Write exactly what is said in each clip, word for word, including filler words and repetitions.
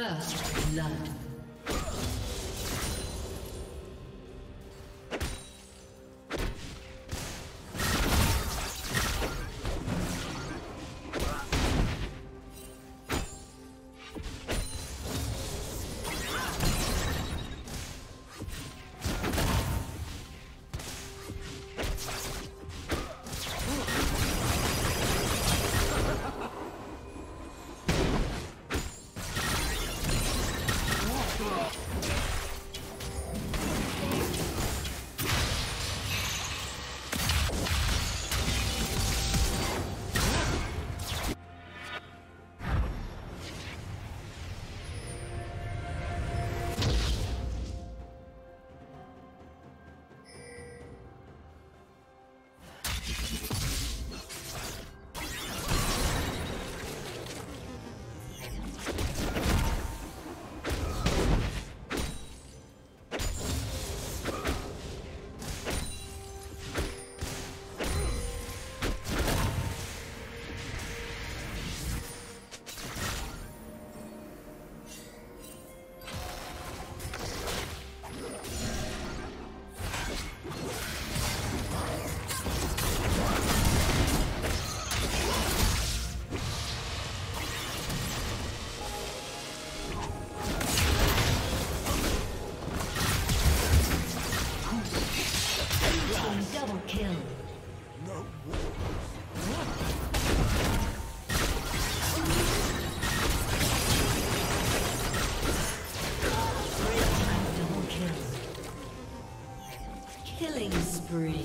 First blood. Killing spree.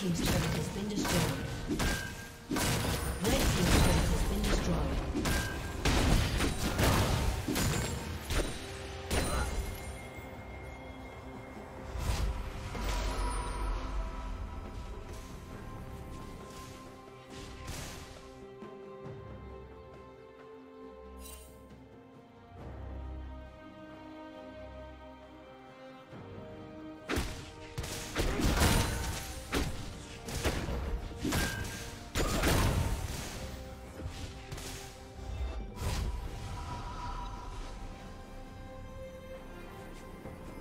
Team's turret has been destroyed. Red team's turret has been destroyed.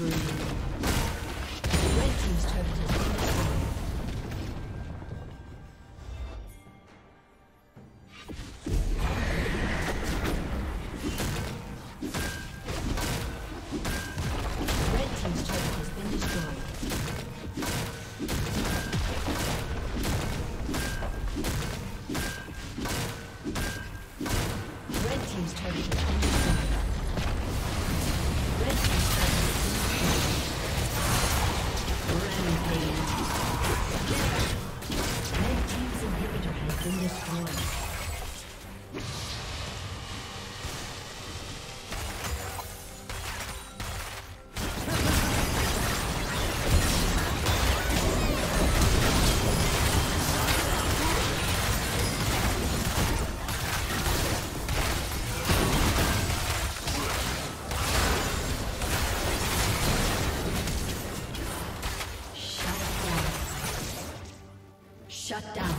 Shut down.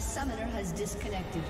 Summoner has disconnected.